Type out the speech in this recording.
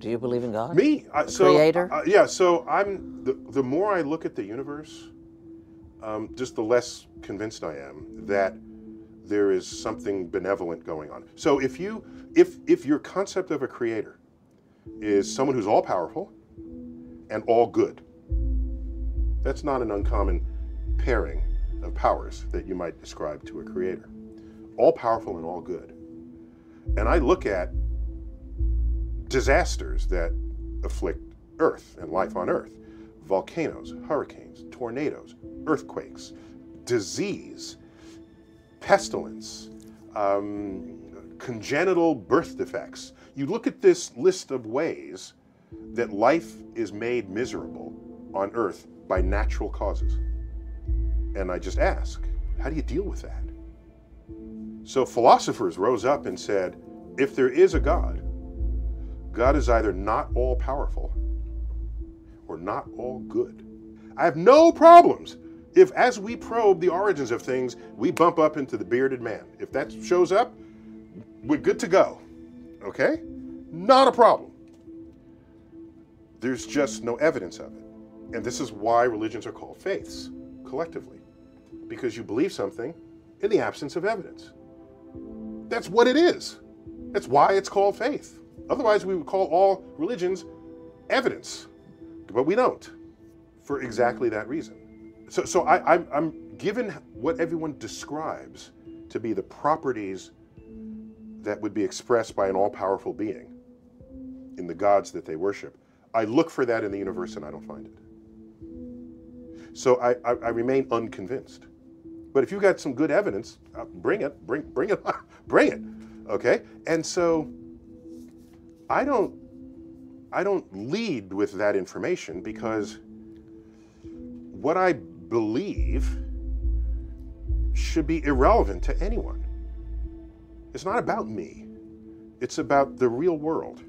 Do you believe in God? Me? Creator? Yeah, so I'm, the more I look at the universe, just the less convinced I am that there is something benevolent going on. So if you, if your concept of a creator is someone who's all powerful and all good, that's not an uncommon pairing of powers that you might ascribe to a creator. All powerful and all good. And I look at disasters that afflict Earth and life on Earth. Volcanoes, hurricanes, tornadoes, earthquakes, disease, pestilence, congenital birth defects. You look at this list of ways that life is made miserable on Earth by natural causes. And I just ask, how do you deal with that? So philosophers rose up and said, if there is a God, God is either not all powerful or not all good. I have no problems if, as we probe the origins of things, we bump up into the bearded man. If that shows up, we're good to go, okay? Not a problem. There's just no evidence of it. And this is why religions are called faiths, collectively, because you believe something in the absence of evidence. That's what it is. That's why it's called faith. Otherwise, we would call all religions evidence, but we don't, for exactly that reason. So I'm given what everyone describes to be the properties that would be expressed by an all-powerful being in the gods that they worship. I look for that in the universe and I don't find it. So I remain unconvinced. But if you got some good evidence, bring it, bring it, okay? And so I don't lead with that information, because what I believe should be irrelevant to anyone. It's not about me. It's about the real world.